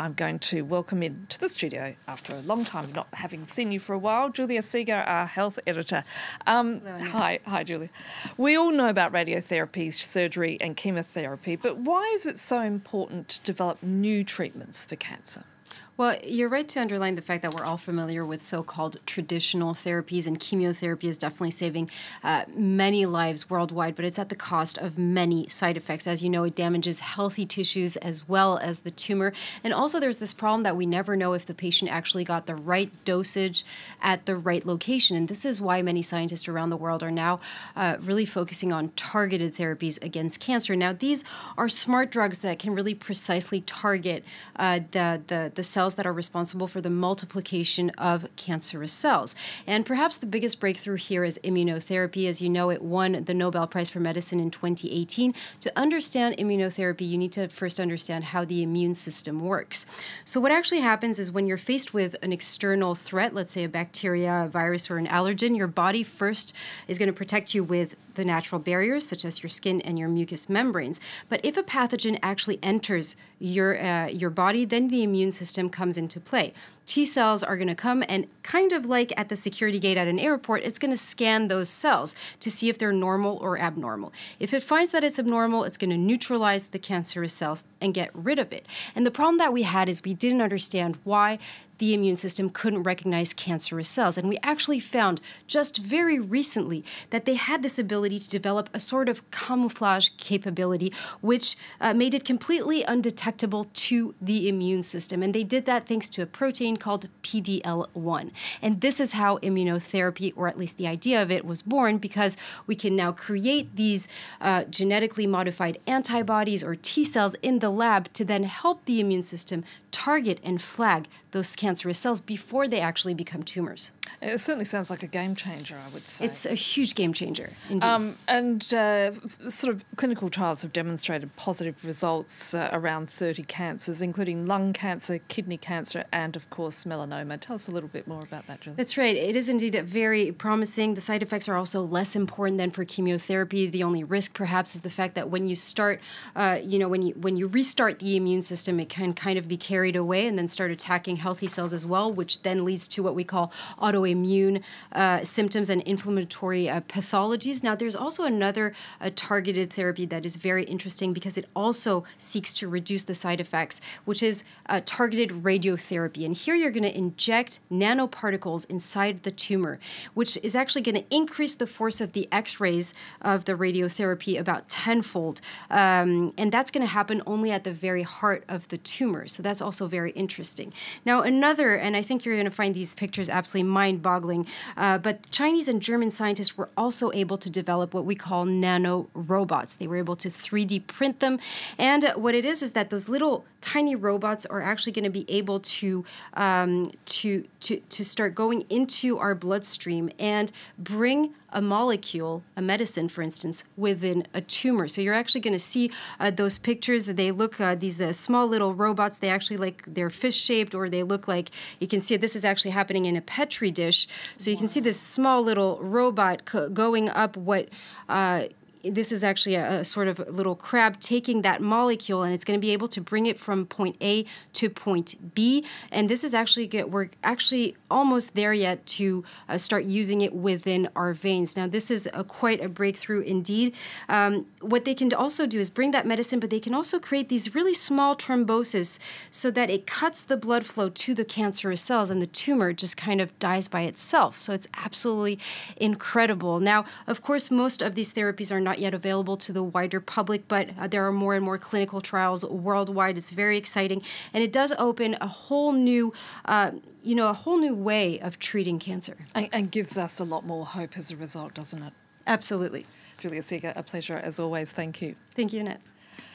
I'm going to welcome into the studio, after a long time not having seen you for a while, Julia Sieger, our health editor. Hi, Julia. We all know about radiotherapy, surgery and chemotherapy, but why is it so important to develop new treatments for cancer? Well, you're right to underline the fact that we're all familiar with so-called traditional therapies, and chemotherapy is definitely saving many lives worldwide, but it's at the cost of many side effects. As you know, it damages healthy tissues as well as the tumor. And also there's this problem that we never know if the patient actually got the right dosage at the right location. And this is why many scientists around the world are now really focusing on targeted therapies against cancer. Now, these are smart drugs that can really precisely target the cells that are responsible for the multiplication of cancerous cells. And perhaps the biggest breakthrough here is immunotherapy. As you know, it won the Nobel Prize for Medicine in 2018. To understand immunotherapy, you need to first understand how the immune system works. So what actually happens is when you're faced with an external threat, let's say a bacteria, a virus, or an allergen, your body first is going to protect you with the natural barriers, such as your skin and your mucous membranes. But if a pathogen actually enters your body, then the immune system comes into play. T cells are going to come and, kind of like at the security gate at an airport, it's going to scan those cells to see if they're normal or abnormal. If it finds that it's abnormal, it's going to neutralize the cancerous cells and get rid of it. And the problem that we had is we didn't understand why the immune system couldn't recognize cancerous cells. And we actually found just very recently that they had this ability to develop a sort of camouflage capability, which made it completely undetectable to the immune system. And they did that thanks to a protein called PD-L1. And this is how immunotherapy, or at least the idea of it, was born, because we can now create these genetically modified antibodies or T cells in the lab to then help the immune system target and flag those cancerous cells before they actually become tumors. It certainly sounds like a game changer, I would say. It's a huge game changer, indeed. Sort of clinical trials have demonstrated positive results around 30 cancers, including lung cancer, kidney cancer, and of course melanoma. Tell us a little bit more about that, Julie. That's right. It is indeed very promising. The side effects are also less important than for chemotherapy. The only risk, perhaps, is the fact that when you start, when you restart the immune system, it can kind of be carried away and then start attacking healthy cells as well, which then leads to what we call autoimmune symptoms and inflammatory pathologies. Now, there's also another targeted therapy that is very interesting because it also seeks to reduce the side effects, which is targeted radiotherapy. And here you're going to inject nanoparticles inside the tumor, which is actually going to increase the force of the X-rays of the radiotherapy about tenfold. And that's going to happen only at the very heart of the tumor. So that's also very interesting. Now, another, and I think you're going to find these pictures absolutely mind-boggling, but Chinese and German scientists were also able to develop what we call nanorobots. They were able to 3D print them, and what it is that those little tiny robots are actually going to be able to start going into our bloodstream and bring a molecule, a medicine, for instance, within a tumor. So you're actually going to see those pictures. They look, these small little robots, they actually they're fish-shaped, or they look like, you can see this is actually happening in a Petri dish. So you can see this small little robot going up what, this is actually a sort of little crab, taking that molecule, and it's going to be able to bring it from point A to point B. And this is actually, we're actually almost there yet to start using it within our veins. Now, this is quite a breakthrough indeed. What they can also do is bring that medicine, but they can also create these really small thromboses so that it cuts the blood flow to the cancerous cells, and the tumor just kind of dies by itself. So it's absolutely incredible. Now, of course, most of these therapies are not yet available to the wider public, but there are more and more clinical trials worldwide. It's very exciting, and it does open a whole new, a whole new way of treating cancer, and gives us a lot more hope as a result, doesn't it? Absolutely. Julia Sieger, a pleasure as always. Thank you. Thank you, Annette.